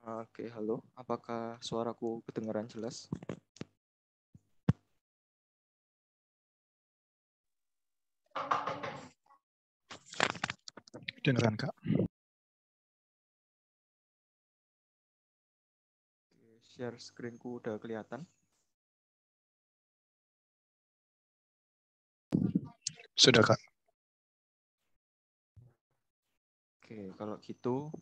Oke, halo. Apakah suaraku kedengaran jelas? Kedengaran, Kak. Share screenku udah kelihatan. Sudah, Kak. Oke, kalau gitu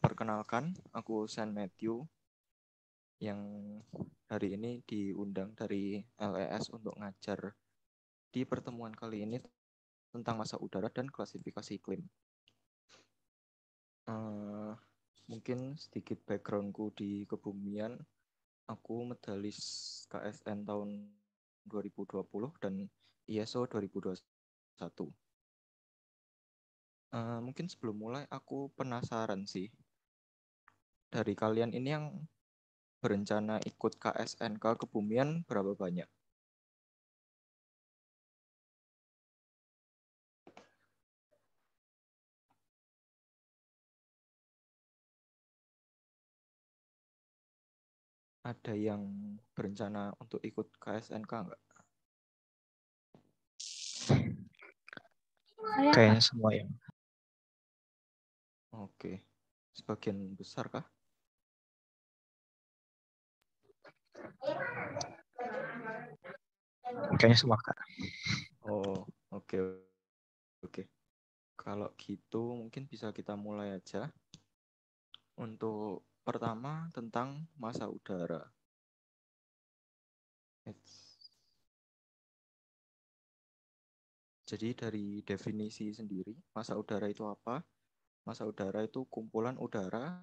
perkenalkan, aku Sean Matthew yang hari ini diundang dari LES untuk ngajar di pertemuan kali ini tentang massa udara dan klasifikasi iklim. Mungkin sedikit backgroundku di kebumian, aku medalis KSN tahun 2020 dan IASO 2021. Mungkin sebelum mulai aku penasaran sih, dari kalian ini yang berencana ikut KSNK kebumian berapa banyak? Ada yang berencana untuk ikut KSNK enggak? Kayaknya semua yang oke, sebagian besar kah? Kayaknya semua kak. Oh, oke. Kalau gitu mungkin bisa kita mulai aja. Untuk pertama tentang massa udara. Jadi dari definisi sendiri, massa udara itu apa? Massa udara itu kumpulan udara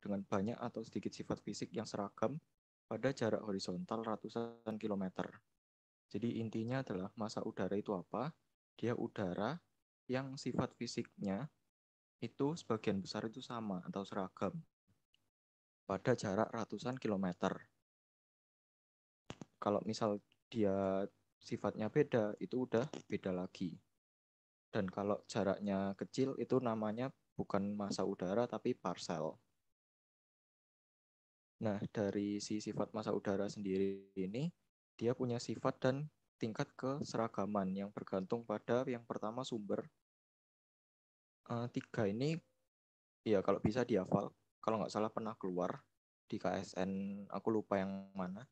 dengan banyak atau sedikit sifat fisik yang seragam pada jarak horizontal ratusan kilometer. Jadi intinya adalah massa udara itu apa? Dia udara yang sifat fisiknya itu sebagian besar itu sama atau seragam pada jarak ratusan kilometer. Kalau misal dia sifatnya beda, itu udah beda lagi. Dan kalau jaraknya kecil itu namanya bukan massa udara tapi parsel. Nah, dari si sifat massa udara sendiri ini, dia punya sifat dan tingkat keseragaman yang bergantung pada yang pertama sumber. Tiga ini, ya kalau bisa dihafal, kalau nggak salah pernah keluar di KSN, aku lupa yang mana,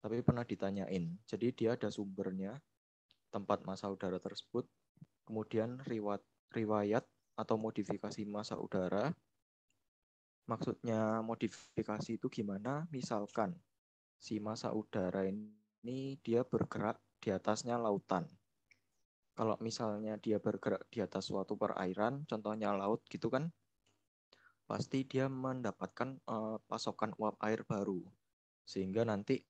tapi pernah ditanyain. Jadi dia ada sumbernya, tempat massa udara tersebut, kemudian riwayat atau modifikasi massa udara. Maksudnya modifikasi itu gimana? Misalkan si massa udara ini dia bergerak di atasnya lautan. Kalau misalnya dia bergerak di atas suatu perairan, contohnya laut gitu kan, pasti dia mendapatkan pasokan uap air baru. Sehingga nanti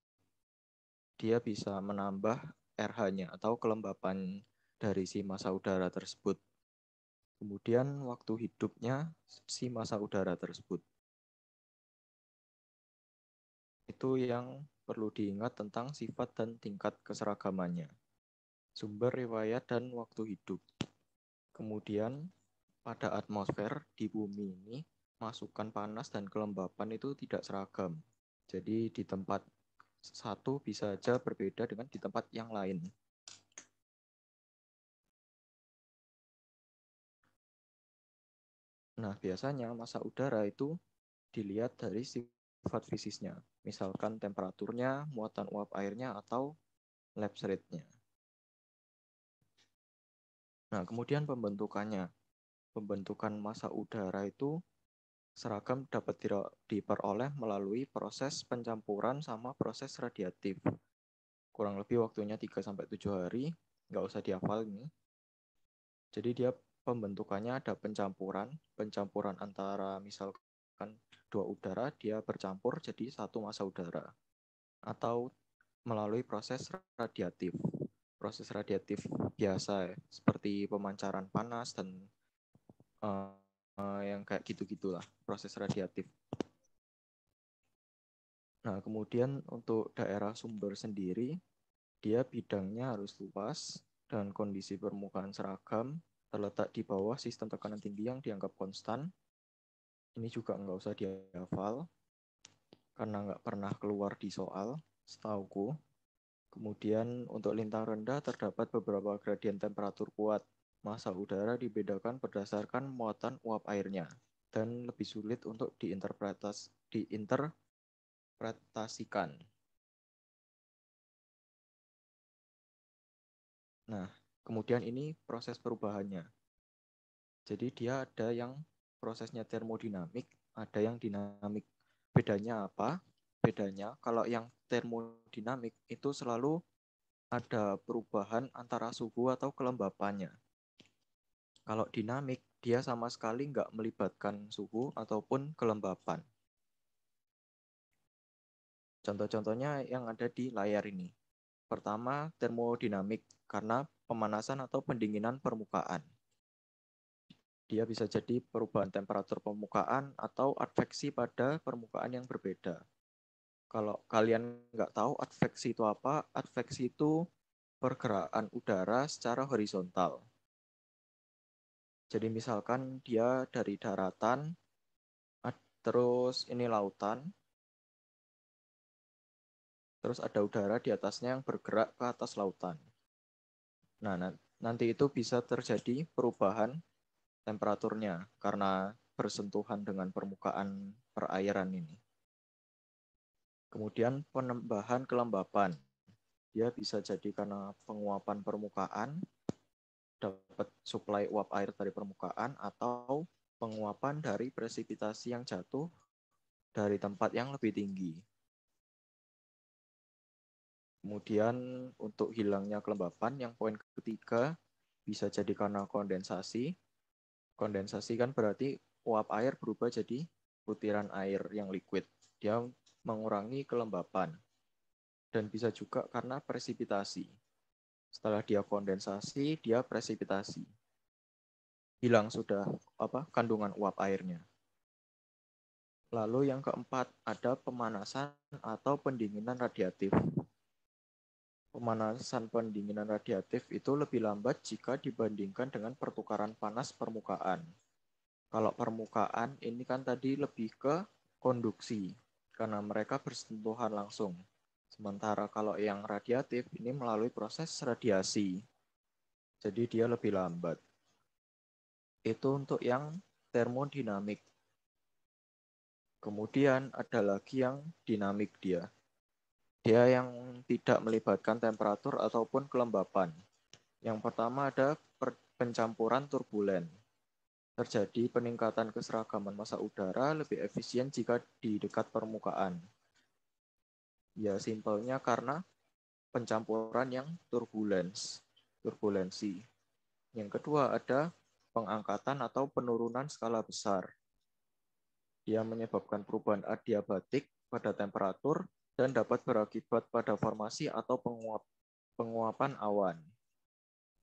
dia bisa menambah RH-nya atau kelembapan dari si massa udara tersebut. Kemudian waktu hidupnya si massa udara tersebut. Itu yang perlu diingat tentang sifat dan tingkat keseragamannya. Sumber, riwayat, dan waktu hidup. Kemudian pada atmosfer di bumi ini, masukan panas dan kelembapan itu tidak seragam. Jadi di tempat satu bisa saja berbeda dengan di tempat yang lain. Nah, biasanya massa udara itu dilihat dari sifat fisiknya, misalkan temperaturnya, muatan uap airnya, atau lapse rate-nya. Nah, kemudian pembentukannya. Pembentukan massa udara itu seragam dapat diperoleh melalui proses pencampuran sama proses radiatif. Kurang lebih waktunya 3-7 hari, nggak usah dihafal ini. Jadi dia pembentukannya ada pencampuran antara misalkan dua udara, dia bercampur jadi satu massa udara. Atau melalui proses radiatif. Proses radiatif biasa, seperti pemancaran panas dan yang kayak gitu-gitulah, proses radiatif. Nah, kemudian untuk daerah sumber sendiri, dia bidangnya harus luas dengan kondisi permukaan seragam, terletak di bawah sistem tekanan tinggi yang dianggap konstan, Ini juga nggak usah dihafal karena nggak pernah keluar di soal setauku. Kemudian untuk lintang rendah terdapat beberapa gradien temperatur kuat. Massa udara dibedakan berdasarkan muatan uap airnya dan lebih sulit untuk diinterpretasikan. Nah, kemudian ini proses perubahannya. Jadi dia ada yang prosesnya termodinamik, ada yang dinamik. Bedanya apa? Bedanya kalau yang termodinamik itu selalu ada perubahan antara suhu atau kelembapannya. Kalau dinamik, dia sama sekali nggak melibatkan suhu ataupun kelembapan. Contoh-contohnya yang ada di layar ini. Pertama, termodinamik karena pemanasan atau pendinginan permukaan. Dia bisa jadi perubahan temperatur permukaan atau adveksi pada permukaan yang berbeda. Kalau kalian nggak tahu adveksi itu apa, adveksi itu pergerakan udara secara horizontal. Jadi misalkan dia dari daratan, terus ini lautan, terus ada udara di atasnya yang bergerak ke atas lautan. Nah, nanti itu bisa terjadi perubahan temperaturnya karena bersentuhan dengan permukaan perairan ini. Kemudian penambahan kelembapan. Dia bisa jadi karena penguapan permukaan, dapat suplai uap air dari permukaan, atau penguapan dari presipitasi yang jatuh dari tempat yang lebih tinggi. Kemudian untuk hilangnya kelembapan, yang poin ketiga, bisa jadi karena kondensasi. Kondensasi kan berarti uap air berubah jadi butiran air yang liquid. Dia mengurangi kelembapan. Dan bisa juga karena presipitasi. Setelah dia kondensasi, dia presipitasi. Hilang sudah kandungan uap airnya. Lalu yang keempat, ada pemanasan atau pendinginan radiatif. Pemanasan pendinginan radiatif itu lebih lambat jika dibandingkan dengan pertukaran panas permukaan. Kalau permukaan ini kan tadi lebih ke konduksi, karena mereka bersentuhan langsung. Sementara kalau yang radiatif ini melalui proses radiasi. Jadi dia lebih lambat. Itu untuk yang termodinamik. Kemudian ada lagi yang dinamik dia. Dia yang tidak melibatkan temperatur ataupun kelembapan. Yang pertama ada pencampuran turbulen. Terjadi peningkatan keseragaman massa udara lebih efisien jika di dekat permukaan. Ya, simpelnya karena pencampuran yang turbulensi. Yang kedua ada pengangkatan atau penurunan skala besar. Dia menyebabkan perubahan adiabatik pada temperatur dan dapat berakibat pada formasi atau penguapan awan.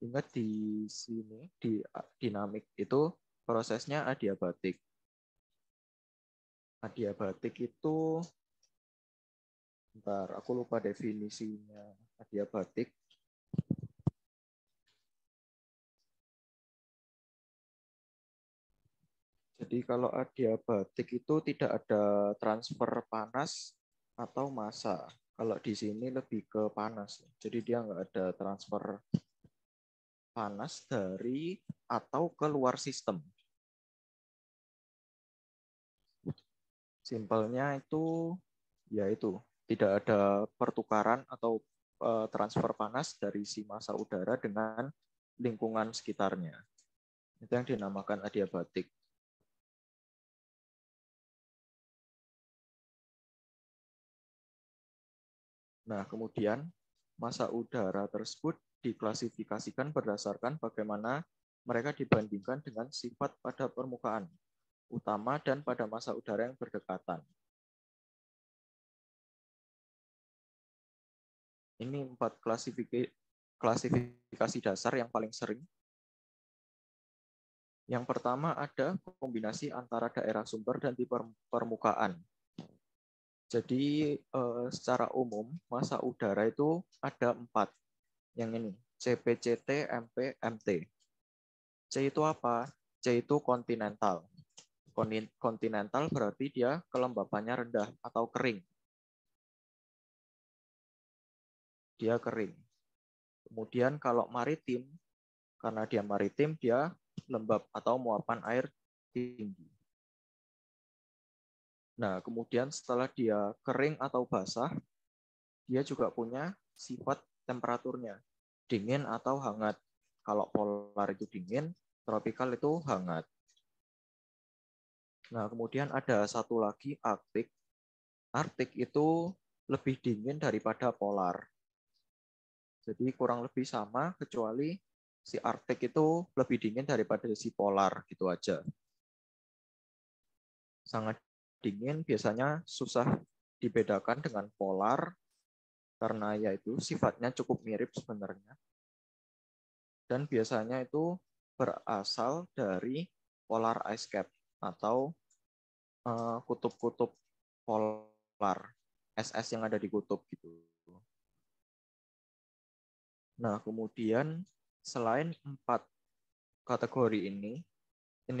Ingat di sini, di dinamik itu prosesnya adiabatik. Adiabatik itu, bentar, aku lupa definisinya adiabatik. Jadi kalau adiabatik itu tidak ada transfer panas atau massa. Kalau di sini lebih ke panas. Jadi dia nggak ada transfer panas dari atau keluar sistem. Simpelnya itu, ya itu. Tidak ada pertukaran atau transfer panas dari si massa udara dengan lingkungan sekitarnya. Itu yang dinamakan adiabatik. Nah, kemudian massa udara tersebut diklasifikasikan berdasarkan bagaimana mereka dibandingkan dengan sifat pada permukaan utama dan pada massa udara yang berdekatan. Ini 4 klasifikasi dasar yang paling sering. Yang pertama ada kombinasi antara daerah sumber dan tipe permukaan. Jadi secara umum massa udara itu ada 4. Yang ini C, P, C, T, M, P, M, T. C itu apa? C itu kontinental. kontinental berarti dia kelembapannya rendah atau kering. Dia kering. Kemudian kalau maritim, karena dia maritim, dia lembab atau muapan air tinggi. Nah, kemudian setelah dia kering atau basah, dia juga punya sifat temperaturnya, dingin atau hangat. Kalau polar itu dingin, tropikal itu hangat. Nah, kemudian ada satu lagi, Arktik. Arktik itu lebih dingin daripada polar. Jadi kurang lebih sama, kecuali si Arktik itu lebih dingin daripada si polar, gitu aja. Sangat dingin, biasanya susah dibedakan dengan polar, karena yaitu sifatnya cukup mirip sebenarnya. Dan biasanya itu berasal dari polar ice cap, atau kutub-kutub polar, es-es yang ada di kutub gitu. Nah, kemudian selain empat kategori ini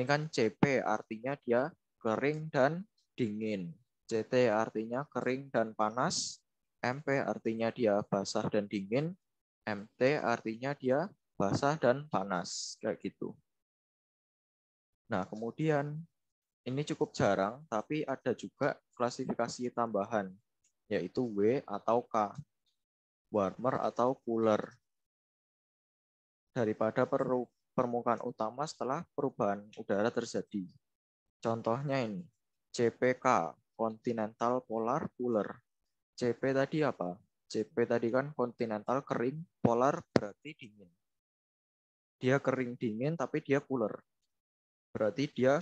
kan CP artinya dia kering dan dingin, CT artinya kering dan panas, MP artinya dia basah dan dingin, MT artinya dia basah dan panas, kayak gitu. Nah, kemudian ini cukup jarang, tapi ada juga klasifikasi tambahan, yaitu W atau K, warmer atau cooler, daripada permukaan utama setelah perubahan udara terjadi. Contohnya ini, CPK, Continental Polar Cooler. CP tadi apa? CP tadi kan Continental kering, polar berarti dingin. Dia kering dingin, tapi dia cooler. Berarti dia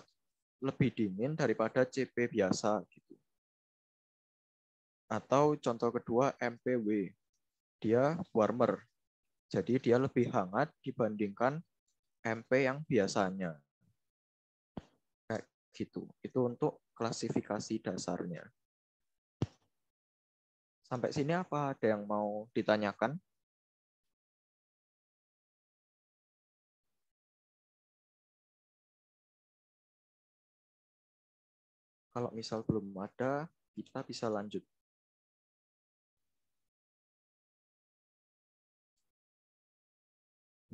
lebih dingin daripada CP biasa, gitu. Atau contoh kedua, MPW. Dia warmer. Jadi dia lebih hangat dibandingkan MP yang biasanya. Kayak gitu. Itu untuk klasifikasi dasarnya. Sampai sini apa ada yang mau ditanyakan? Kalau misal belum ada, kita bisa lanjut.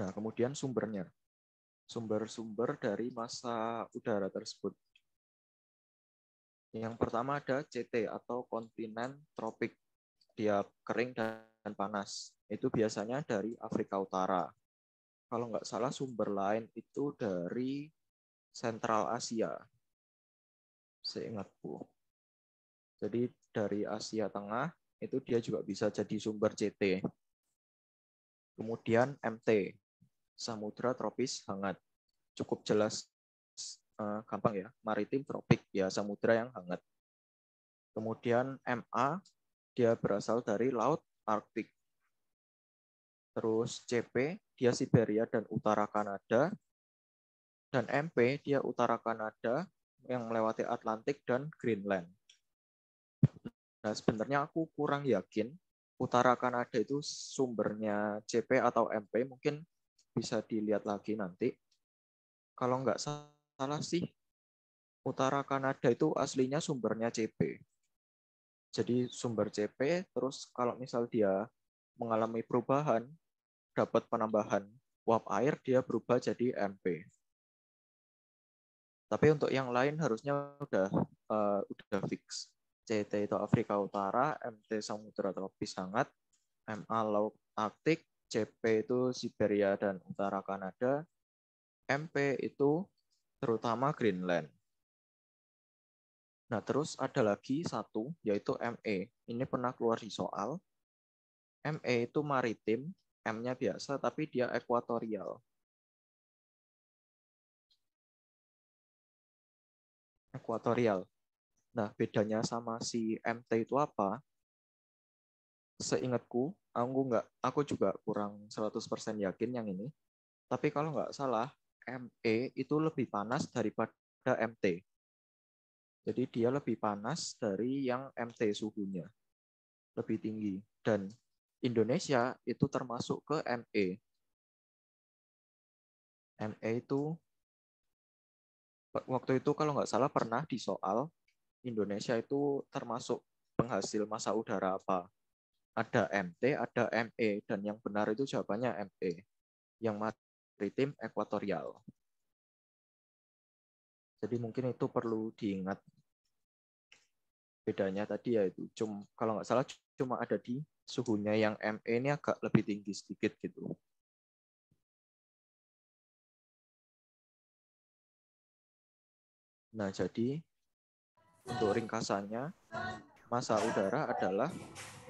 Nah, kemudian sumbernya. Sumber-sumber dari massa udara tersebut. Yang pertama ada CT atau kontinen tropik. Dia kering dan panas. Itu biasanya dari Afrika Utara. Kalau nggak salah sumber lain itu dari Sentral Asia. Seingatku. Jadi dari Asia Tengah itu dia juga bisa jadi sumber CT. Kemudian MT. Samudra tropis hangat. Cukup jelas, gampang ya. Maritim tropik, ya samudra yang hangat. Kemudian MA, dia berasal dari laut Arktik. Terus CP, dia Siberia dan utara Kanada. Dan MP, dia utara Kanada yang melewati Atlantik dan Greenland. Nah, sebenarnya aku kurang yakin utara Kanada itu sumbernya CP atau MP, mungkin bisa dilihat lagi nanti. Kalau nggak salah sih, utara Kanada itu aslinya sumbernya CP. Jadi sumber CP, terus kalau misal dia mengalami perubahan, dapat penambahan uap air, dia berubah jadi MP. Tapi untuk yang lain harusnya udah fix. CT itu Afrika Utara, MT Samudra Tropis Hangat, MA Laut Arktik, CP itu Siberia dan Utara Kanada, MP itu terutama Greenland. Nah, terus ada lagi satu, yaitu ME. Ini pernah keluar di soal. ME itu maritim, M-nya biasa, tapi dia ekuatorial. Ekuatorial. Nah, bedanya sama si MT itu apa? Seingatku, aku juga kurang 100% yakin yang ini. Tapi kalau nggak salah, ME itu lebih panas daripada MT. Jadi dia lebih panas dari yang MT suhunya. Lebih tinggi. Dan Indonesia itu termasuk ke ME. ME itu waktu itu kalau nggak salah pernah di soal Indonesia itu termasuk penghasil massa udara apa? Ada MT, ada ME, dan yang benar itu jawabannya ME, yang maritim ekuatorial. Jadi mungkin itu perlu diingat. Bedanya tadi yaitu kalau nggak salah cuma ada di suhunya yang ME ini agak lebih tinggi sedikit gitu. Nah, jadi untuk ringkasannya, massa udara adalah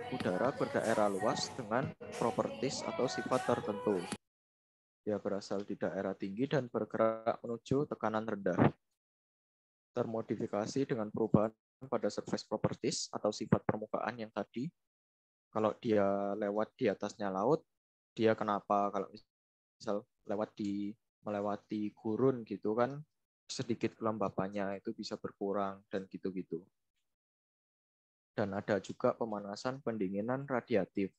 udara berdaerah luas dengan propertis atau sifat tertentu. Dia berasal di daerah tinggi dan bergerak menuju tekanan rendah. Termodifikasi dengan perubahan pada surface properties atau sifat permukaan yang tadi. Kalau dia lewat di atasnya laut, dia kenapa? Kalau misal melewati gurun gitu kan, sedikit kelembapannya itu bisa berkurang dan gitu-gitu. Dan ada juga pemanasan pendinginan radiatif.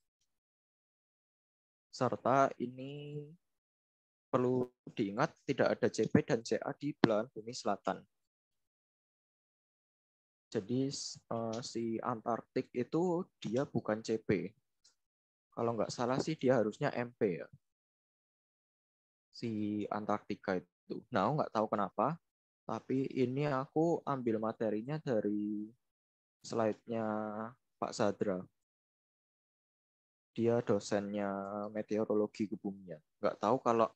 Serta ini perlu diingat tidak ada CP dan CA di belahan bumi selatan. Jadi si Antartik itu dia bukan CP. Kalau nggak salah sih dia harusnya MP ya. Si Antartika itu. Nah, nggak tahu kenapa, tapi ini aku ambil materinya dari slide-nya Pak Sadra. Dia dosennya meteorologi kebumian. Nggak tahu kalau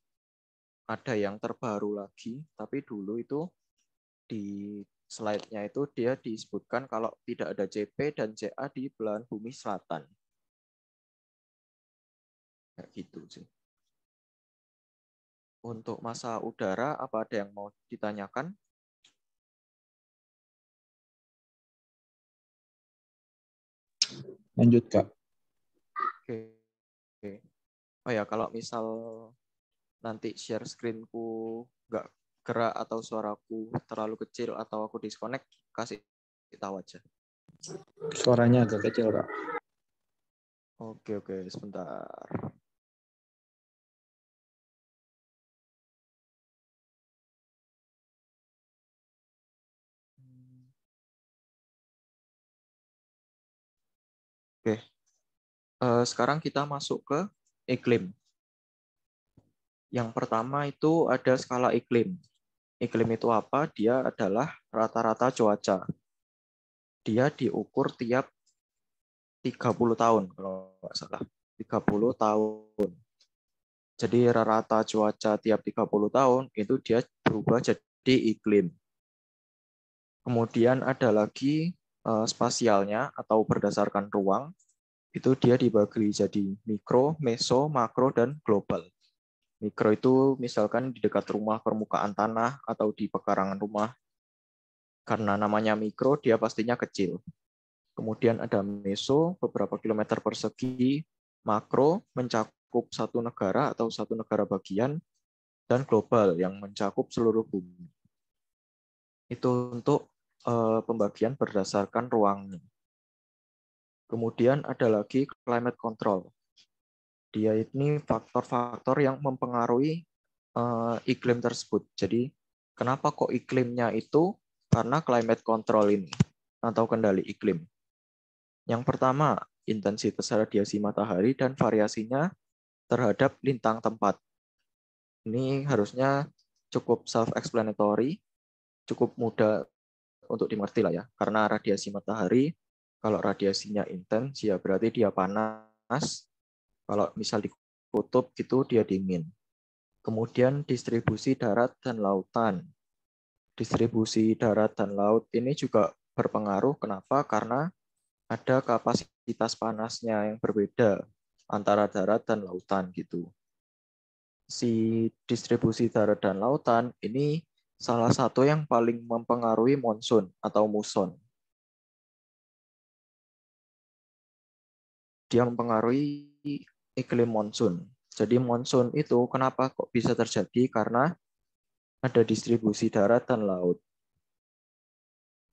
ada yang terbaru lagi, tapi dulu itu di slide-nya itu dia disebutkan kalau tidak ada CP dan CA di belahan bumi selatan. Kayak gitu sih. Untuk massa udara, apa ada yang mau ditanyakan? Lanjut, Kak. Oke. Oh ya, kalau misal nanti share screen-ku nggak gerak atau suaraku terlalu kecil atau aku disconnect, kasih tahu aja. Suaranya agak kecil, Kak. Oke, sebentar. Oke, sekarang kita masuk ke iklim. Yang pertama itu ada skala iklim. Iklim itu apa? Dia adalah rata-rata cuaca. Dia diukur tiap 30 tahun, kalau nggak salah. 30 tahun. Jadi rata-rata cuaca tiap 30 tahun itu dia berubah jadi iklim. Kemudian ada lagi spasialnya atau berdasarkan ruang, itu dia dibagi jadi mikro, meso, makro, dan global. Mikro itu misalkan di dekat rumah, permukaan tanah, atau di pekarangan rumah. Karena namanya mikro, dia pastinya kecil. Kemudian ada meso, beberapa kilometer persegi, makro, mencakup satu negara atau satu negara bagian, dan global, yang mencakup seluruh bumi. Itu untuk pembagian berdasarkan ruangnya. Kemudian ada lagi climate control. Dia ini faktor-faktor yang mempengaruhi iklim tersebut. Jadi kenapa kok iklimnya itu? Karena climate control ini atau kendali iklim. Yang pertama, intensitas radiasi matahari dan variasinya terhadap lintang tempat. Ini harusnya cukup self-explanatory, cukup mudah untuk dimengerti lah ya, karena radiasi matahari, kalau radiasinya intens, ya berarti dia panas, kalau misal di kutub gitu dia dingin. Kemudian distribusi darat dan lautan. Distribusi darat dan laut ini juga berpengaruh, kenapa? Karena ada kapasitas panasnya yang berbeda antara darat dan lautan gitu. Si distribusi darat dan lautan ini salah satu yang paling mempengaruhi monsun atau muson. Dia mempengaruhi iklim monsun. Jadi monsun itu kenapa kok bisa terjadi? Karena ada distribusi darat dan laut.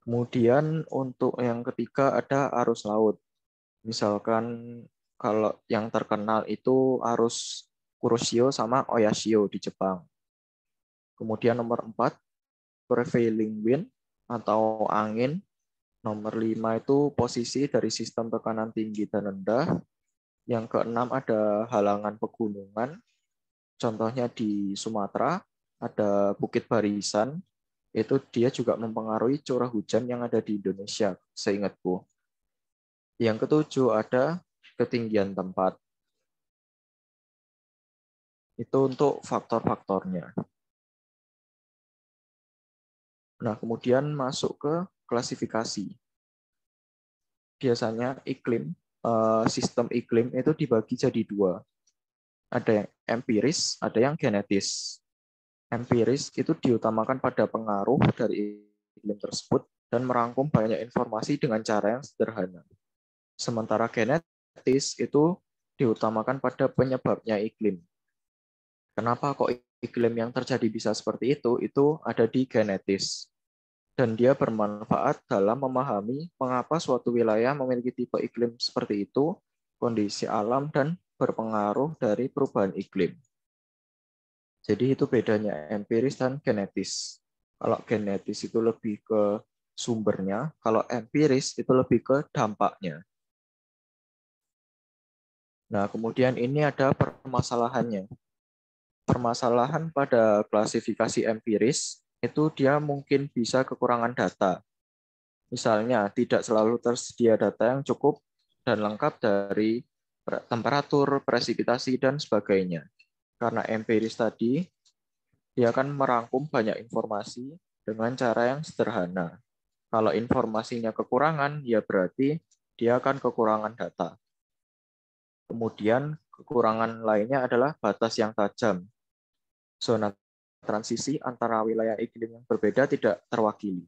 Kemudian untuk yang ketiga ada arus laut. Misalkan kalau yang terkenal itu arus Kuroshio sama Oyashio di Jepang. Kemudian nomor 4, prevailing wind atau angin. Nomor 5 itu posisi dari sistem tekanan tinggi dan rendah. Yang keenam ada halangan pegunungan. Contohnya di Sumatera ada Bukit Barisan. Itu dia juga mempengaruhi curah hujan yang ada di Indonesia, seingatku. Yang ketujuh ada ketinggian tempat. Itu untuk faktor-faktornya. Nah, kemudian masuk ke klasifikasi. Biasanya iklim, sistem iklim itu dibagi jadi dua. Ada yang empiris, ada yang genetis. Empiris itu diutamakan pada pengaruh dari iklim tersebut dan merangkum banyak informasi dengan cara yang sederhana. Sementara genetis itu diutamakan pada penyebabnya iklim. Kenapa kok iklim yang terjadi bisa seperti itu ada di genetis. Dan dia bermanfaat dalam memahami mengapa suatu wilayah memiliki tipe iklim seperti itu, kondisi alam, dan berpengaruh dari perubahan iklim. Jadi itu bedanya empiris dan genetis. Kalau genetis itu lebih ke sumbernya, kalau empiris itu lebih ke dampaknya. Nah, kemudian ini ada permasalahannya. Permasalahan pada klasifikasi empiris itu dia mungkin bisa kekurangan data. Misalnya, tidak selalu tersedia data yang cukup dan lengkap dari temperatur, presipitasi, dan sebagainya. Karena empiris tadi, dia akan merangkum banyak informasi dengan cara yang sederhana. Kalau informasinya kekurangan, ya berarti dia akan kekurangan data. Kemudian, kekurangan lainnya adalah batas yang tajam. Zona transisi antara wilayah iklim yang berbeda tidak terwakili.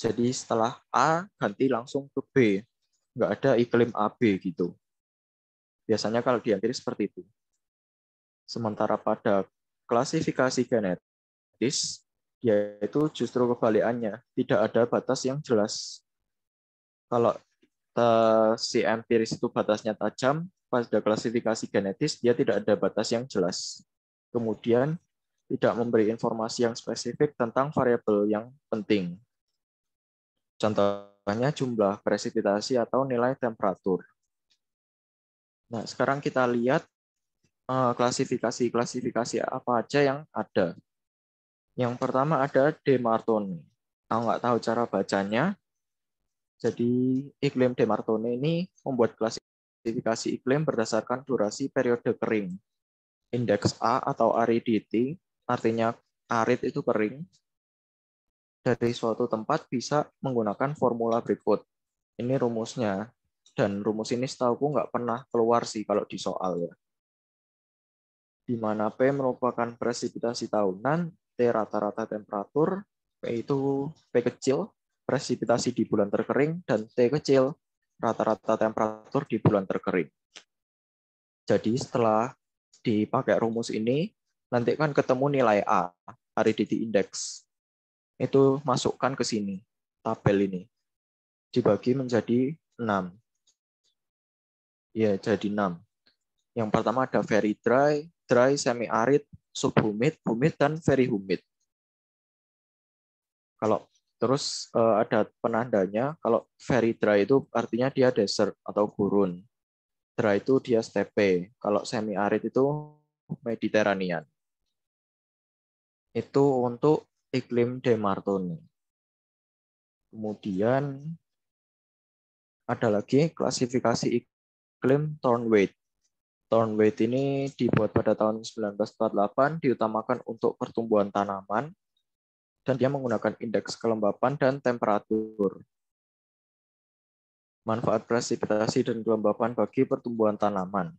Jadi setelah A, ganti langsung ke B. Nggak ada iklim AB gitu. Biasanya kalau di empiris seperti itu. Sementara pada klasifikasi genetis, yaitu justru kebalikannya. Tidak ada batas yang jelas. Kalau si empiris itu batasnya tajam, pada klasifikasi genetis dia tidak ada batas yang jelas. Kemudian, tidak memberi informasi yang spesifik tentang variabel yang penting. Contohnya jumlah presipitasi atau nilai temperatur. Nah, sekarang kita lihat klasifikasi-klasifikasi apa aja yang ada. Yang pertama ada De Martonne. Aku nggak tahu cara bacanya. Jadi, iklim De Martonne ini membuat klasifikasi iklim berdasarkan durasi periode kering. Indeks A atau aridity, artinya arid itu kering, dari suatu tempat bisa menggunakan formula berikut. Ini rumusnya. Dan rumus ini setahuku nggak pernah keluar sih kalau di soal. Ya. Di mana P merupakan presipitasi tahunan, T rata-rata temperatur, P itu P kecil, presipitasi di bulan terkering, dan T kecil, rata-rata temperatur di bulan terkering. Jadi setelah dipakai rumus ini, nanti kan ketemu nilai A, aridity index. Itu masukkan ke sini, tabel ini. Dibagi menjadi 6. Ya, jadi 6. Yang pertama ada very dry, dry, semi-arid, subhumid, humid, dan very humid. Kalau terus ada penandanya, kalau very dry itu artinya dia desert atau gurun. Dry itu dia steppe. Kalau semi-arid itu Mediterranean. Itu untuk iklim De Martonne. Kemudian ada lagi klasifikasi iklim Thornwaite. Thornwaite ini dibuat pada tahun 1948, diutamakan untuk pertumbuhan tanaman, dan dia menggunakan indeks kelembapan dan temperatur. Manfaat presipitasi dan kelembapan bagi pertumbuhan tanaman.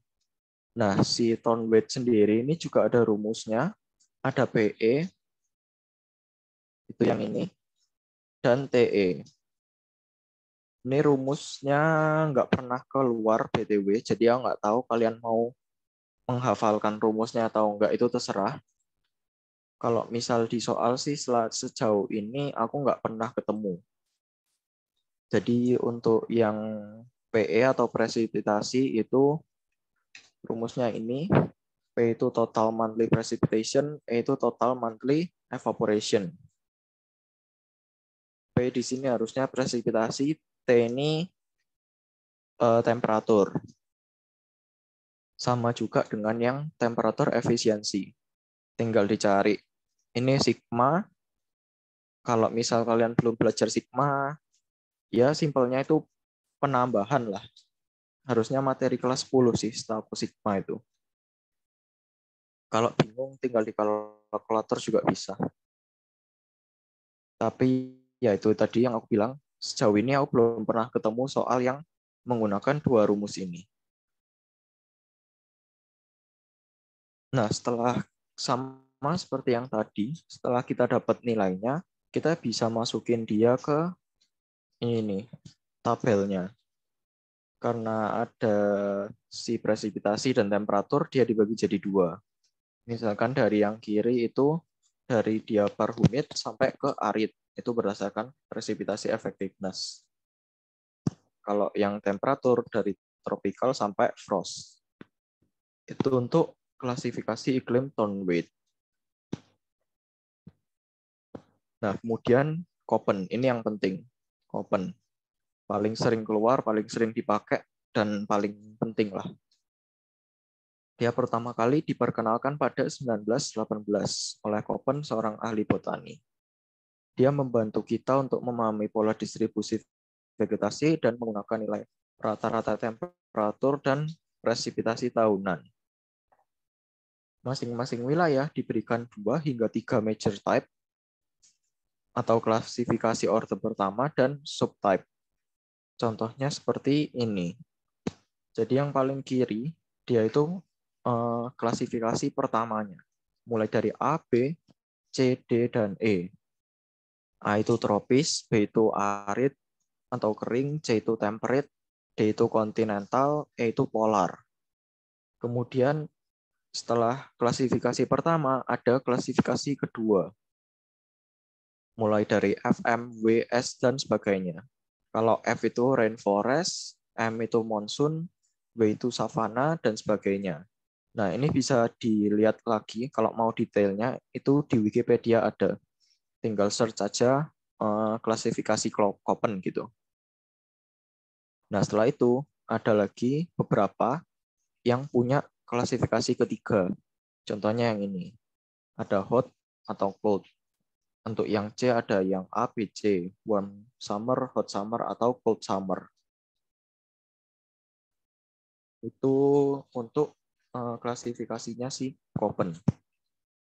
Nah, si Thornwaite sendiri ini juga ada rumusnya, ada PE, itu yang ini, dan TE. Ini rumusnya nggak pernah keluar BTW, jadi aku nggak tahu kalian mau menghafalkan rumusnya atau nggak, itu terserah. Kalau misal di soal sih sejauh ini aku nggak pernah ketemu. Jadi untuk yang PE atau presipitasi itu rumusnya ini. P itu total monthly precipitation, E itu total monthly evaporation. P di sini harusnya presipitasi, T ini temperatur. Sama juga dengan yang temperatur efisiensi. Tinggal dicari. Ini sigma. Kalau misal kalian belum belajar sigma, ya simpelnya itu penambahan lah. Harusnya materi kelas 10 sih setahu sigma itu. Kalau bingung tinggal di kalkulator juga bisa. Tapi ya itu tadi yang aku bilang, sejauh ini aku belum pernah ketemu soal yang menggunakan dua rumus ini. Nah, setelah sama seperti yang tadi, setelah kita dapat nilainya, kita bisa masukin dia ke ini tabelnya. Karena ada si presipitasi dan temperatur, dia dibagi jadi dua. Misalkan dari yang kiri itu dari diapar humid sampai ke arid, itu berdasarkan presipitasi effectiveness. Kalau yang temperatur dari tropical sampai frost. Itu untuk klasifikasi iklim Thornwaite. Nah, kemudian Köppen, ini yang penting. Köppen paling sering keluar, paling sering dipakai, dan paling penting lah. Dia pertama kali diperkenalkan pada 1918 oleh Köppen, seorang ahli botani. Dia membantu kita untuk memahami pola distribusi vegetasi dan menggunakan nilai rata-rata temperatur dan presipitasi tahunan. Masing-masing wilayah diberikan 2 hingga 3 major type atau klasifikasi orde pertama dan subtype. Contohnya seperti ini. Jadi yang paling kiri, dia itu klasifikasi pertamanya, mulai dari A, B, C, D, dan E. A itu tropis, B itu arid atau kering, C itu temperate, D itu kontinental, E itu polar. Kemudian setelah klasifikasi pertama, ada klasifikasi kedua, mulai dari F, M, W, S, dan sebagainya. Kalau F itu rainforest, M itu monsoon, W itu savana, dan sebagainya. Nah, ini bisa dilihat lagi kalau mau detailnya, itu di Wikipedia ada. Tinggal search aja klasifikasi Köppen gitu. Nah, setelah itu ada lagi beberapa yang punya klasifikasi ketiga. Contohnya yang ini. Ada hot atau cold. Untuk yang C ada yang A, B, C. Warm summer, hot summer, atau cold summer. Itu untuk klasifikasinya si Köppen.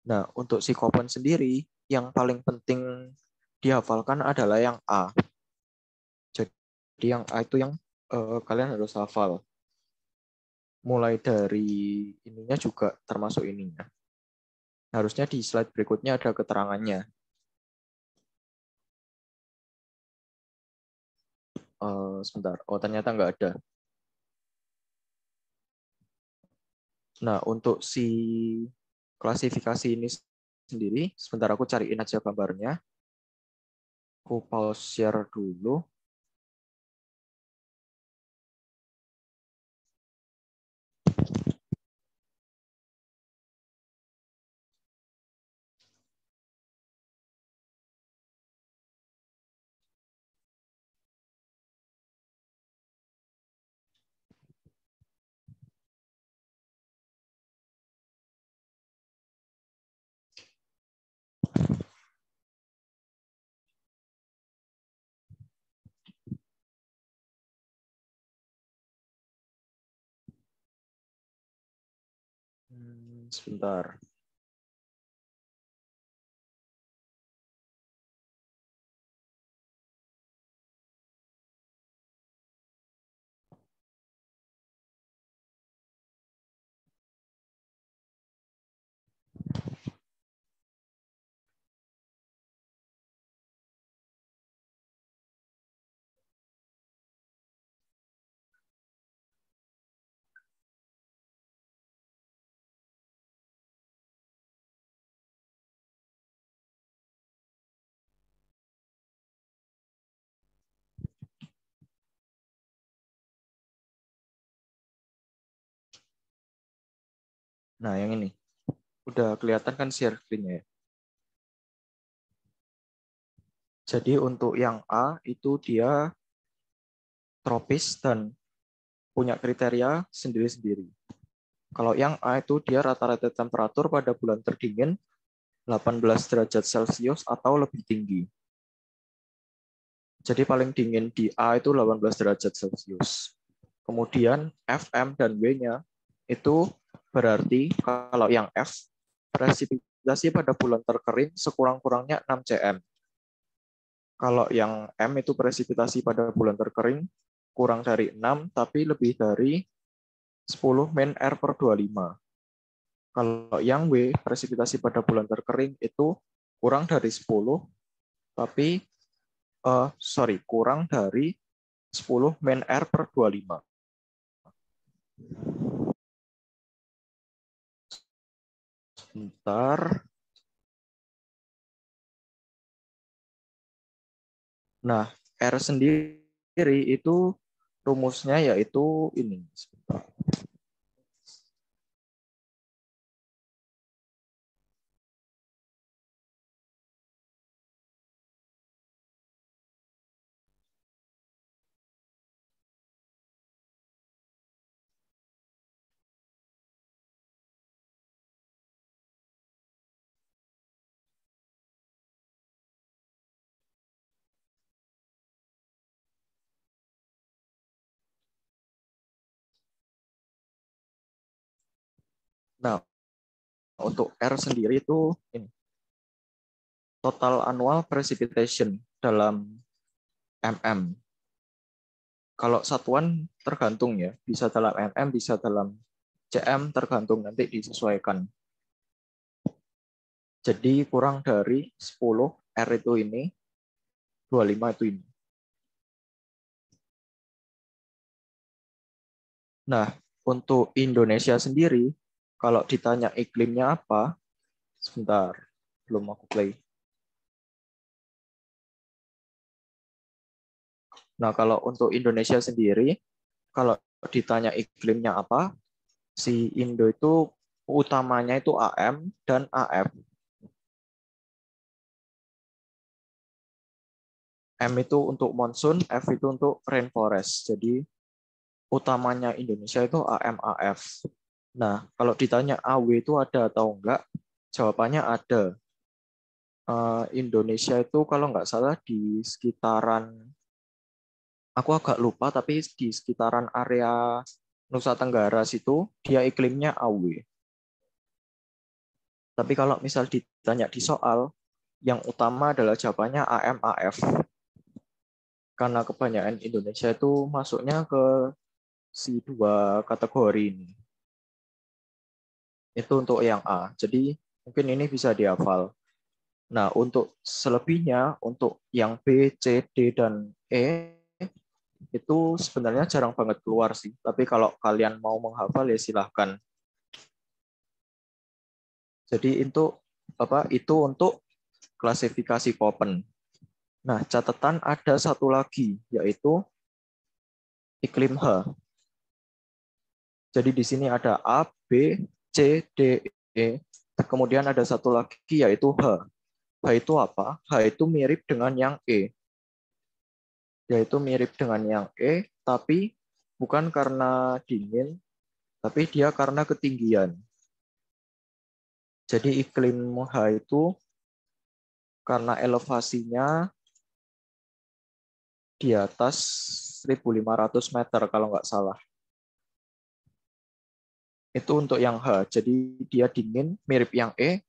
Nah, untuk si Köppen sendiri, yang paling penting dihafalkan adalah yang A. Jadi yang A itu yang kalian harus hafal. Mulai dari ininya juga termasuk ininya. Harusnya di slide berikutnya ada keterangannya. Sebentar, oh ternyata nggak ada. Nah, untuk si klasifikasi ini sendiri, sebentar aku cariin aja gambarnya. Aku pause share dulu. Sebentar. Nah, yang ini. Udah kelihatan kan share screen-nya ya? Jadi untuk yang A itu dia tropis dan punya kriteria sendiri-sendiri. Kalau yang A itu dia rata-rata temperatur pada bulan terdingin 18 derajat Celcius atau lebih tinggi. Jadi paling dingin di A itu 18 derajat Celcius. Kemudian F, M, dan W-nya itu berarti kalau yang F, presipitasi pada bulan terkering sekurang-kurangnya 6 cm. Kalau yang M itu presipitasi pada bulan terkering kurang dari 6, tapi lebih dari 10 min R per 25. Kalau yang W, presipitasi pada bulan terkering itu kurang dari 10, tapi kurang dari 10 min R per 25. Sebentar. Nah, R sendiri itu rumusnya yaitu ini. Sebentar. Nah, untuk R sendiri itu ini. Total annual precipitation dalam mm. Kalau satuan tergantung ya, bisa dalam mm, bisa dalam cm, tergantung nanti disesuaikan. Jadi kurang dari 10 R itu ini, 25 itu ini. Nah, untuk Indonesia sendiri, kalau ditanya iklimnya apa, sebentar, belum aku play. Nah, kalau untuk Indonesia sendiri, kalau ditanya iklimnya apa, si Indo itu utamanya itu AM dan AF. M itu untuk monsoon, F itu untuk rainforest. Jadi utamanya Indonesia itu AM, AF. Nah, kalau ditanya AW itu ada atau enggak, jawabannya ada. Indonesia itu kalau nggak salah di sekitaran, aku agak lupa, tapi di sekitaran area Nusa Tenggara situ, dia iklimnya AW. Tapi kalau misal ditanya di soal, yang utama adalah jawabannya AM, AF. Karena kebanyakan Indonesia itu masuknya ke si dua kategori ini. Itu untuk yang A. Jadi mungkin ini bisa dihafal. Nah, untuk selebihnya, untuk yang B, C, D, dan E, itu sebenarnya jarang banget keluar sih. Tapi kalau kalian mau menghafal, ya silahkan. Jadi itu untuk klasifikasi Köppen. Nah, catatan ada satu lagi, yaitu iklim H. Jadi di sini ada A, B, C, D, E. Kemudian ada satu lagi yaitu H. H itu apa? H itu mirip dengan yang E. Yaitu mirip dengan yang E, tapi bukan karena dingin, tapi dia karena ketinggian. Jadi iklim H itu karena elevasinya di atas 1.500 meter kalau nggak salah. Itu untuk yang H, jadi dia dingin mirip yang E,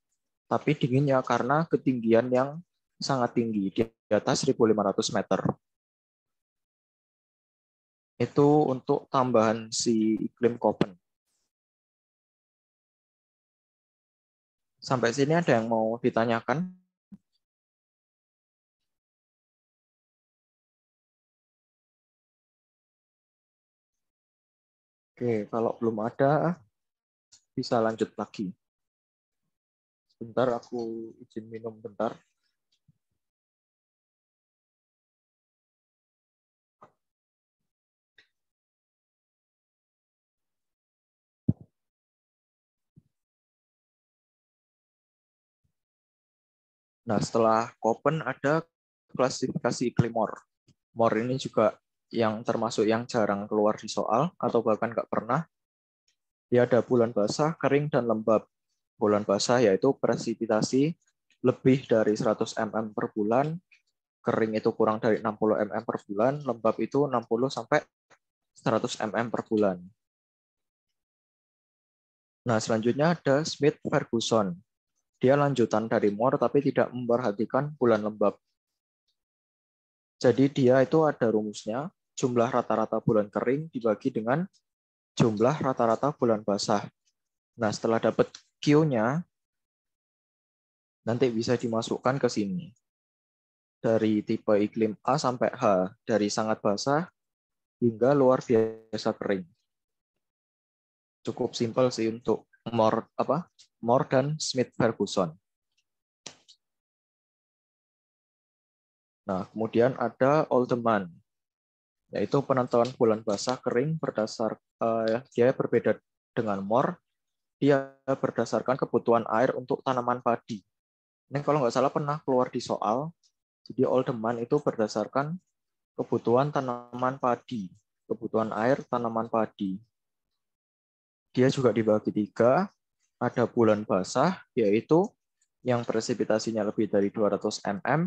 tapi dinginnya karena ketinggian yang sangat tinggi, di atas 1.500 meter. Itu untuk tambahan si iklim Köppen. Sampai sini ada yang mau ditanyakan? Oke, kalau belum ada, bisa lanjut lagi. Sebentar, aku izin minum bentar. Nah, setelah Köppen ada klasifikasi iklim Mohr. Mohr ini juga yang termasuk yang jarang keluar di soal atau bahkan nggak pernah. Ya, ada bulan basah, kering, dan lembab. Bulan basah yaitu presipitasi lebih dari 100 mm per bulan, kering itu kurang dari 60 mm per bulan, lembab itu 60–100 mm per bulan. Nah, selanjutnya ada Smith Ferguson. Dia lanjutan dari Mohr, tapi tidak memperhatikan bulan lembab. Jadi dia itu ada rumusnya, jumlah rata-rata bulan kering dibagi dengan jumlah rata-rata bulan basah. Nah, setelah dapat Q-nya, nanti bisa dimasukkan ke sini. Dari tipe iklim A sampai H, dari sangat basah hingga luar biasa kering. Cukup simpel sih untuk Mohr dan Smith Ferguson. Nah, kemudian ada Oldeman, yaitu penentuan bulan basah kering dia berbeda dengan Mohr, dia berdasarkan kebutuhan air untuk tanaman padi. Ini kalau nggak salah pernah keluar di soal. Jadi Oldeman itu berdasarkan kebutuhan tanaman padi, kebutuhan air tanaman padi. Dia juga dibagi tiga. Ada bulan basah, yaitu yang presipitasinya lebih dari 200 mm,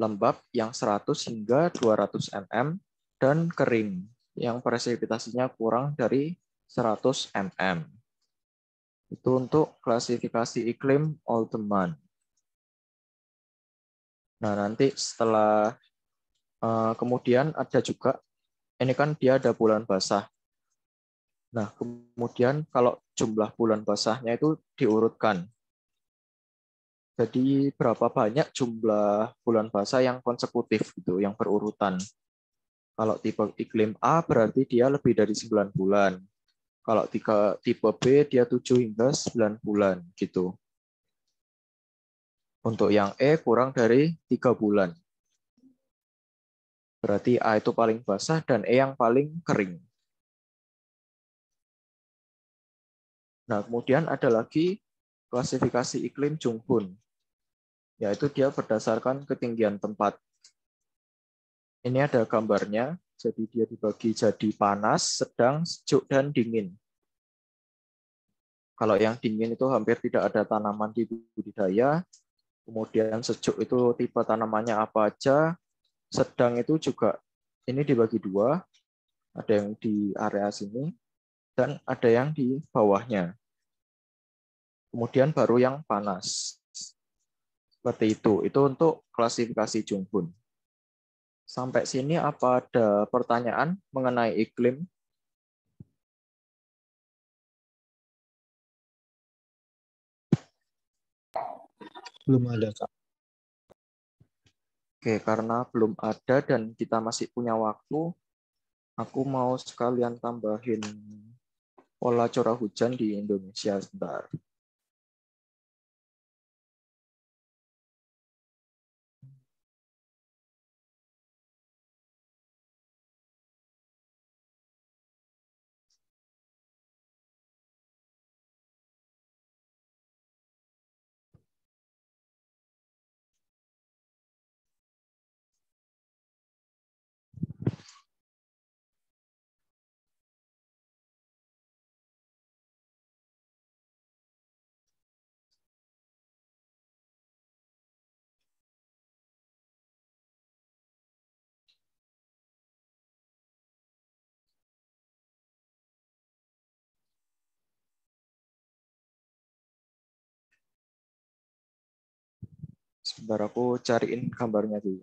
lembab yang 100 hingga 200 mm, dan kering yang presipitasinya kurang dari 100 mm. Itu untuk klasifikasi iklim Oldeman. Nah, nanti setelah kemudian ada juga, ini kan dia ada bulan basah. Nah, kemudian kalau jumlah bulan basahnya itu diurutkan. Jadi berapa banyak jumlah bulan basah yang konsekutif gitu, yang berurutan. Kalau tipe iklim A berarti dia lebih dari 9 bulan. Kalau tipe B dia 7 hingga 9 bulan gitu. Untuk yang E kurang dari 3 bulan. Berarti A itu paling basah dan E yang paling kering. Nah, kemudian ada lagi klasifikasi iklim Junghuhn, yaitu dia berdasarkan ketinggian tempat. Ini ada gambarnya, jadi dia dibagi jadi panas, sedang, sejuk, dan dingin. Kalau yang dingin itu hampir tidak ada tanaman di budidaya, kemudian sejuk itu tipe tanamannya apa aja, sedang itu juga, ini dibagi dua, ada yang di area sini, dan ada yang di bawahnya. Kemudian baru yang panas. Seperti itu. Itu untuk klasifikasi Junghuhn. Sampai sini apa ada pertanyaan mengenai iklim? Belum ada, Kak. Oke, karena belum ada dan kita masih punya waktu, aku mau sekalian tambahin pola curah hujan di Indonesia sebentar. Sebentar aku cariin gambarnya dulu.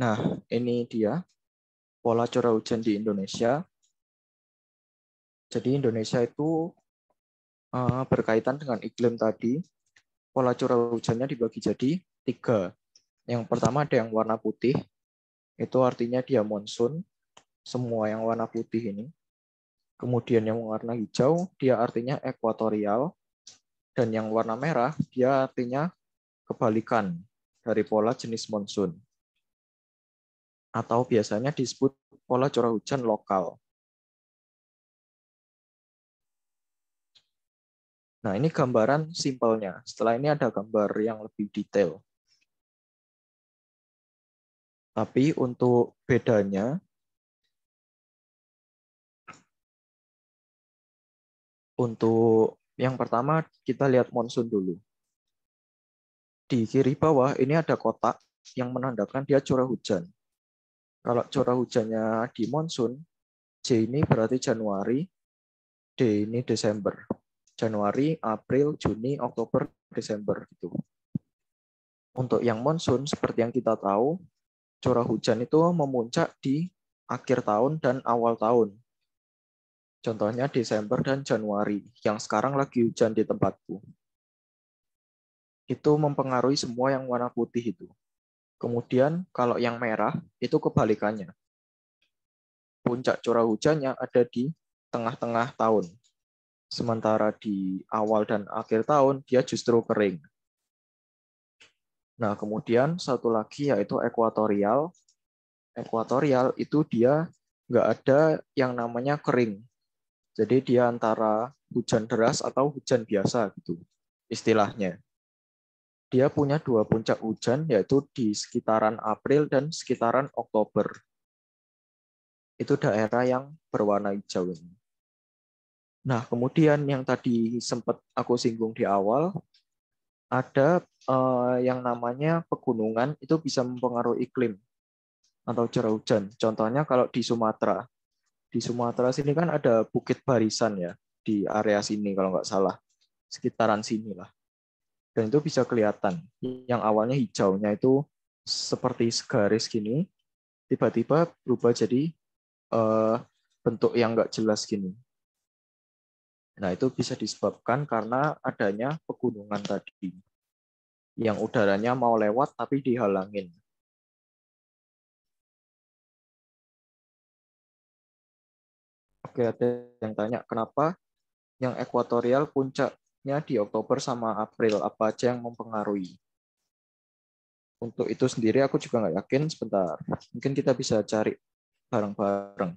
Nah, ini dia pola curah hujan di Indonesia. Jadi Indonesia itu berkaitan dengan iklim tadi. Pola curah hujannya dibagi jadi 3. Yang pertama ada yang warna putih. Itu artinya dia monsun. Semua yang warna putih ini. Kemudian yang warna hijau, dia artinya ekuatorial. Dan yang warna merah, dia artinya kebalikan dari pola jenis monsun. Atau biasanya disebut pola curah hujan lokal. Nah, ini gambaran simpelnya. Setelah ini ada gambar yang lebih detail. Tapi untuk bedanya, untuk yang pertama kita lihat monsun dulu. Di kiri bawah ini ada kotak yang menandakan dia curah hujan. Kalau curah hujannya di monsun, J ini berarti Januari, D ini Desember. Januari, April, Juni, Oktober, Desember gitu. Untuk yang monsun seperti yang kita tahu, curah hujan itu memuncak di akhir tahun dan awal tahun. Contohnya Desember dan Januari yang sekarang lagi hujan di tempatku. Itu mempengaruhi semua yang warna putih itu. Kemudian kalau yang merah, itu kebalikannya. Puncak curah hujannya ada di tengah-tengah tahun. Sementara di awal dan akhir tahun, dia justru kering. Nah, kemudian satu lagi yaitu ekuatorial. Ekuatorial itu dia nggak ada yang namanya kering. Jadi dia antara hujan deras atau hujan biasa gitu istilahnya. Dia punya 2 puncak hujan, yaitu di sekitaran April dan sekitaran Oktober. Itu daerah yang berwarna hijau ini. Nah, kemudian yang tadi sempat aku singgung di awal, ada yang namanya pegunungan, itu bisa mempengaruhi iklim atau curah hujan. Contohnya kalau di Sumatera. Di Sumatera sini kan ada Bukit Barisan ya, di area sini kalau nggak salah. Sekitaran sinilah. Dan itu bisa kelihatan, yang awalnya hijaunya itu seperti segaris gini, tiba-tiba berubah jadi bentuk yang nggak jelas gini. Nah, itu bisa disebabkan karena adanya pegunungan tadi, yang udaranya mau lewat tapi dihalangin. Oke, ada yang tanya, kenapa yang ekuatorial puncak di Oktober sama April, apa aja yang mempengaruhi? Untuk itu sendiri aku juga nggak yakin, sebentar. Mungkin kita bisa cari bareng-bareng.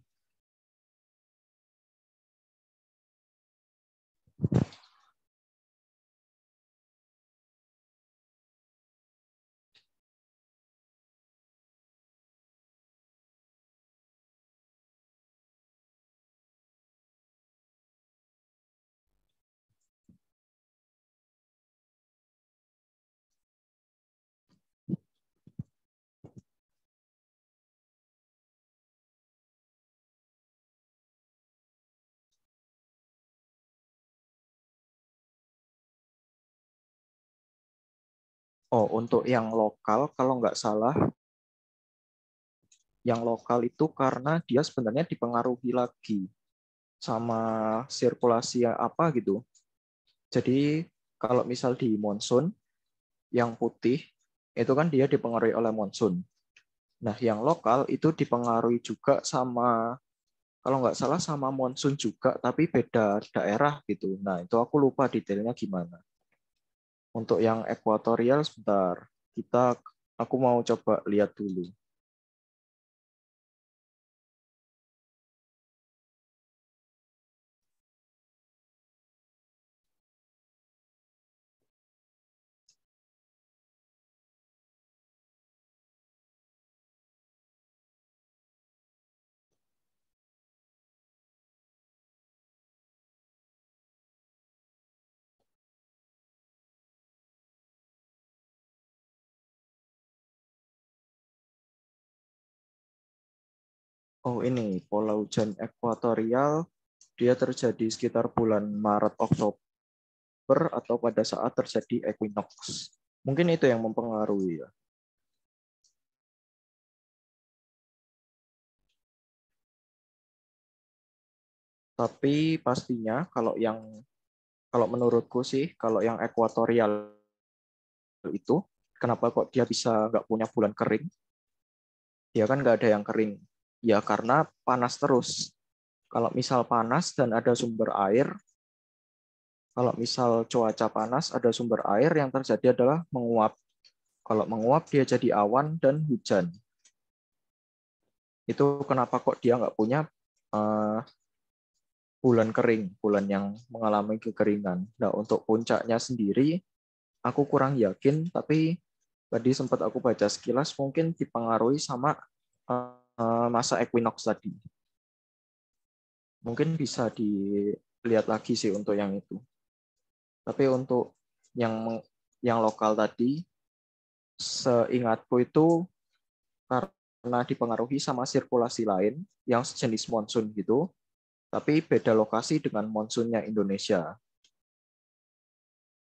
Oh, untuk yang lokal, kalau nggak salah, yang lokal itu karena dia sebenarnya dipengaruhi lagi sama sirkulasi apa gitu. Jadi kalau misal di monsun, yang putih, itu kan dia dipengaruhi oleh monsun. Nah, yang lokal itu dipengaruhi juga sama, kalau nggak salah sama monsun juga, tapi beda daerah gitu. Nah, itu aku lupa detailnya gimana. Untuk yang ekuatorial, sebentar. Aku mau coba lihat dulu. Oh, ini pola hujan ekuatorial, dia terjadi sekitar bulan Maret Oktober atau pada saat terjadi equinox. Mungkin itu yang mempengaruhi ya. Tapi pastinya kalau menurutku sih, kalau yang ekuatorial itu, kenapa kok dia bisa nggak punya bulan kering? Ya kan nggak ada yang kering. Ya karena panas terus. Kalau misal panas dan ada sumber air, kalau misal cuaca panas ada sumber air, yang terjadi adalah menguap. Kalau menguap dia jadi awan dan hujan. Itu kenapa kok dia nggak punya bulan kering, bulan yang mengalami kekeringan. Nah, untuk puncaknya sendiri, aku kurang yakin, tapi tadi sempat aku baca sekilas, mungkin dipengaruhi sama masa equinox tadi. Mungkin bisa dilihat lagi sih untuk yang itu. Tapi untuk yang lokal tadi, seingatku itu karena dipengaruhi sama sirkulasi lain, yang sejenis monsun gitu, tapi beda lokasi dengan monsunnya Indonesia.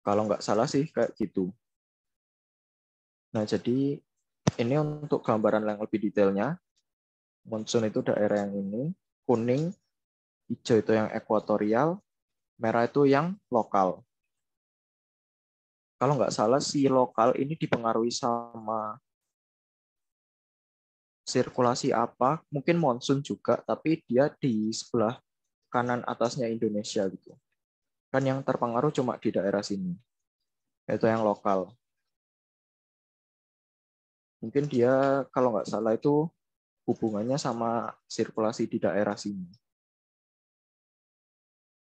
Kalau nggak salah sih kayak gitu. Nah, jadi ini untuk gambaran yang lebih detailnya. Monsun itu daerah yang ini, kuning, hijau itu yang ekuatorial, merah itu yang lokal. Kalau nggak salah si lokal ini dipengaruhi sama sirkulasi apa, mungkin monsun juga, tapi dia di sebelah kanan atasnya Indonesia gitu. Kan yang terpengaruh cuma di daerah sini. Itu yang lokal. Mungkin dia kalau nggak salah itu hubungannya sama sirkulasi di daerah sini.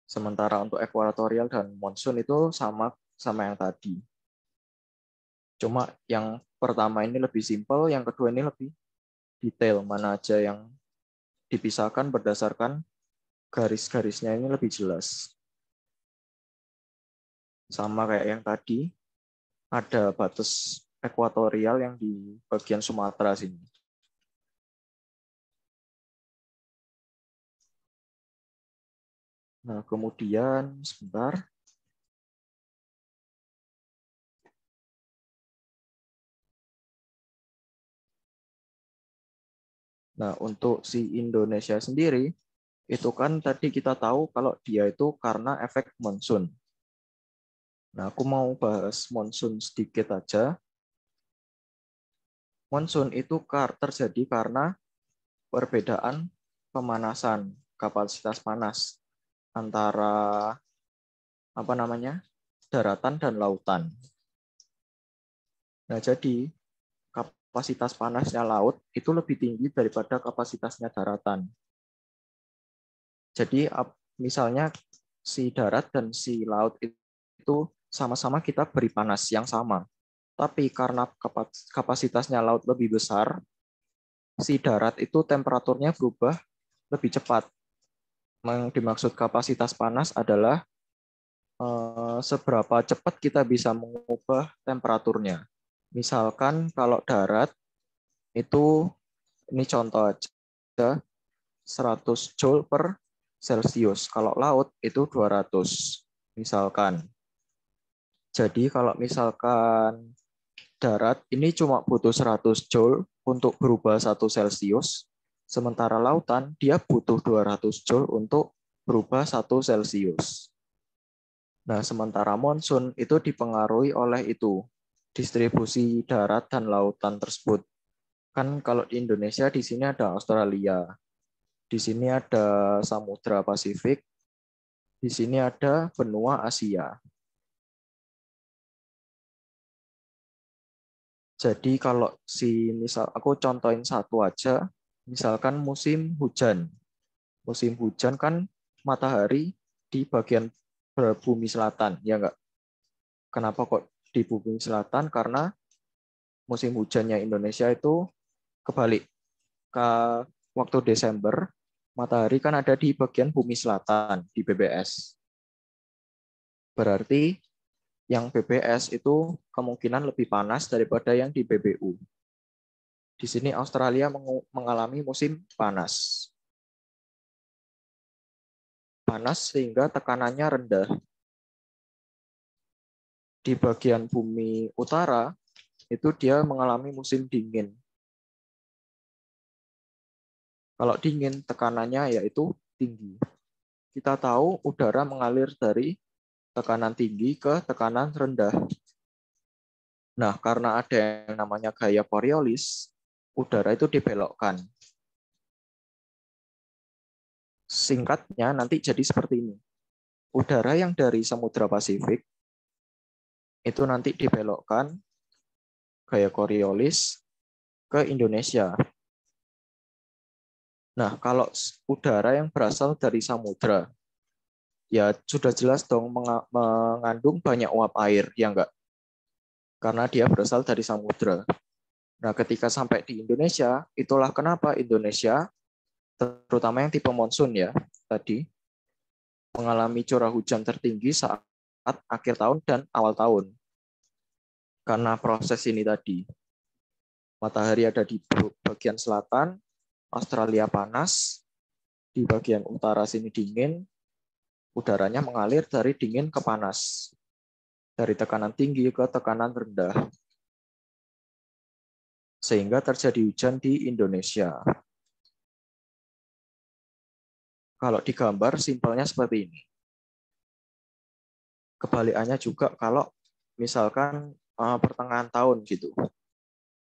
Sementara untuk ekuatorial dan monsun itu sama yang tadi. Cuma yang pertama ini lebih simpel, yang kedua ini lebih detail, mana aja yang dipisahkan berdasarkan garis-garisnya ini lebih jelas. Sama kayak yang tadi, ada batas ekuatorial yang di bagian Sumatera sini. Nah, kemudian sebentar. Nah, untuk si Indonesia sendiri, itu kan tadi kita tahu kalau dia itu karena efek monsun. Nah, aku mau bahas monsun sedikit aja. Monsun itu terjadi karena perbedaan pemanasan, kapasitas panas antara daratan dan lautan. Nah, jadi kapasitas panasnya laut itu lebih tinggi daripada kapasitasnya daratan. Jadi misalnya si darat dan si laut itu sama-sama kita beri panas yang sama. Tapi karena kapasitasnya laut lebih besar, si darat itu temperaturnya berubah lebih cepat. Yang dimaksud kapasitas panas adalah seberapa cepat kita bisa mengubah temperaturnya. Misalkan kalau darat itu, ini contoh aja, 100 Joule per Celsius. Kalau laut itu 200, misalkan. Jadi kalau misalkan darat ini cuma butuh 100 Joule untuk berubah 1 Celsius, sementara lautan dia butuh 200 Joule untuk berubah 1 Celsius. Nah, sementara monsun itu dipengaruhi oleh itu, distribusi darat dan lautan tersebut. Kan kalau di Indonesia di sini ada Australia, di sini ada Samudra Pasifik, di sini ada benua Asia. Jadi kalau aku contohin satu aja, misalkan musim hujan. Musim hujan kan matahari di bagian bumi selatan, ya enggak? Kenapa kok di bumi selatan? Karena musim hujannya Indonesia itu kebalik. Waktu Desember, matahari kan ada di bagian bumi selatan, di BBS. Berarti yang BBS itu kemungkinan lebih panas daripada yang di BBU. Di sini Australia mengalami musim panas. Panas sehingga tekanannya rendah. Di bagian bumi utara, itu dia mengalami musim dingin. Kalau dingin, tekanannya yaitu tinggi. kita tahu udara mengalir dari tekanan tinggi ke tekanan rendah. Nah, karena ada yang namanya gaya Coriolis, udara itu dibelokkan. Singkatnya nanti jadi seperti ini. Udara yang dari Samudra Pasifik itu nanti dibelokkan gaya Coriolis ke Indonesia. Nah, kalau udara yang berasal dari samudra, ya sudah jelas dong mengandung banyak uap air, ya enggak? Karena dia berasal dari samudra. Nah, ketika sampai di Indonesia, itulah kenapa Indonesia, terutama yang tipe monsun ya, tadi, mengalami curah hujan tertinggi saat akhir tahun dan awal tahun. Karena proses ini tadi, matahari ada di bagian selatan, Australia panas, di bagian utara sini dingin, udaranya mengalir dari dingin ke panas, dari tekanan tinggi ke tekanan rendah, sehingga terjadi hujan di Indonesia. Kalau digambar, simpelnya seperti ini. Kebalikannya juga kalau misalkan pertengahan tahun gitu.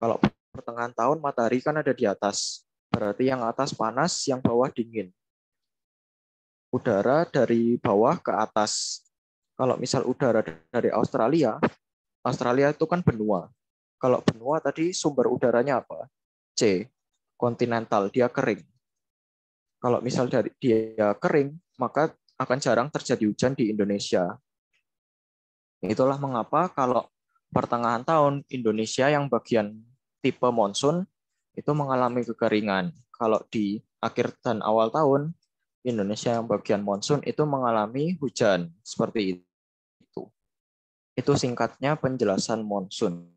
Kalau pertengahan tahun matahari kan ada di atas. Berarti yang atas panas, yang bawah dingin. Udara dari bawah ke atas. Kalau misal udara dari Australia, Australia itu kan benua. Kalau benua tadi sumber udaranya apa? C, kontinental, dia kering. Kalau misal dari dia kering, maka akan jarang terjadi hujan di Indonesia. Itulah mengapa kalau pertengahan tahun Indonesia yang bagian tipe monsun itu mengalami kekeringan. Kalau di akhir dan awal tahun, Indonesia yang bagian monsun itu mengalami hujan. Seperti itu. Itu singkatnya penjelasan monsun.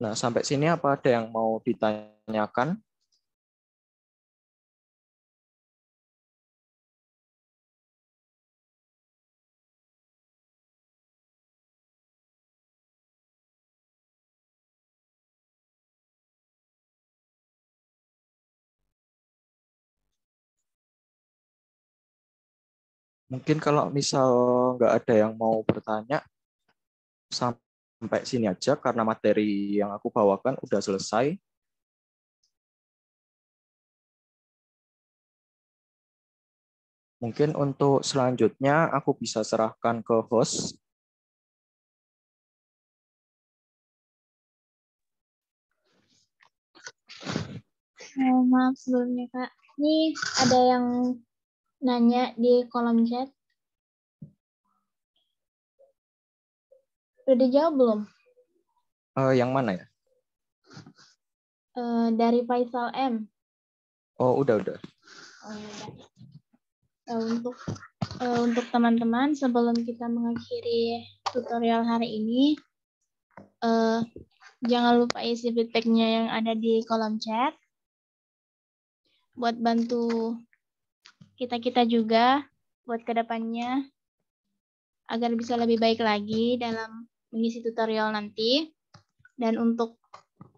Nah, sampai sini apa ada yang mau ditanyakan? Mungkin kalau misal nggak ada yang mau bertanya, sampai sini aja karena materi yang aku bawakan udah selesai. Mungkin untuk selanjutnya aku bisa serahkan ke host. Maaf sebelumnya, Kak. Ini ada yang nanya di kolom chat. Udah dijawab belum? Yang mana ya? Dari Faisal M. Oh, udah. Oh, udah. Untuk teman-teman, sebelum kita mengakhiri tutorial hari ini, jangan lupa isi feedback-nya yang ada di kolom chat. Buat bantu kita-kita juga buat kedepannya agar bisa lebih baik lagi dalam mengisi tutorial nanti. Dan untuk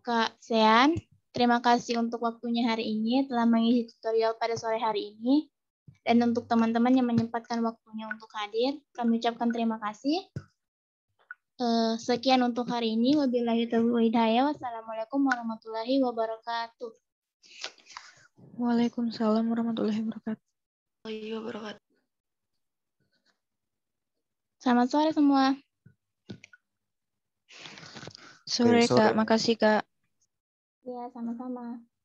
Kak Sean, terima kasih untuk waktunya hari ini telah mengisi tutorial pada sore hari ini. Dan untuk teman-teman yang menyempatkan waktunya untuk hadir, kami ucapkan terima kasih. Sekian untuk hari ini. Wabillahi taufiq wal hidayah. Wassalamualaikum warahmatullahi wabarakatuh. Waalaikumsalam warahmatullahi wabarakatuh. Selamat sore semua. Sore, Kak. Makasih, Kak. Ya, sama-sama.